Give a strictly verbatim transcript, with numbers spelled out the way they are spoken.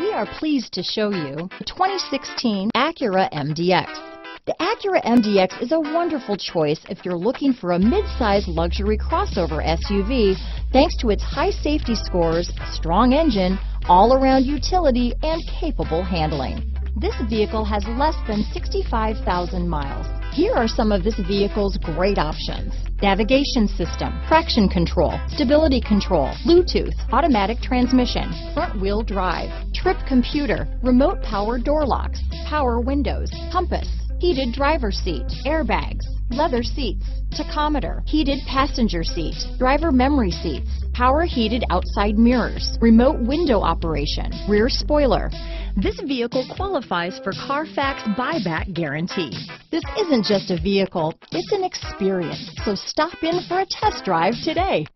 We are pleased to show you the twenty sixteen Acura M D X. The Acura M D X is a wonderful choice if you're looking for a mid-size luxury crossover S U V thanks to its high safety scores, strong engine, all-around utility, and capable handling. This vehicle has less than sixty-five thousand miles. Here are some of this vehicle's great options: navigation system, traction control, stability control, Bluetooth, automatic transmission, front wheel drive, trip computer, remote power door locks, power windows, compass, heated driver's seat, airbags, leather seats, tachometer, heated passenger seat, driver memory seats, power heated outside mirrors, remote window operation, rear spoiler. This vehicle qualifies for Carfax buyback guarantee. This isn't just a vehicle, it's an experience. So stop in for a test drive today.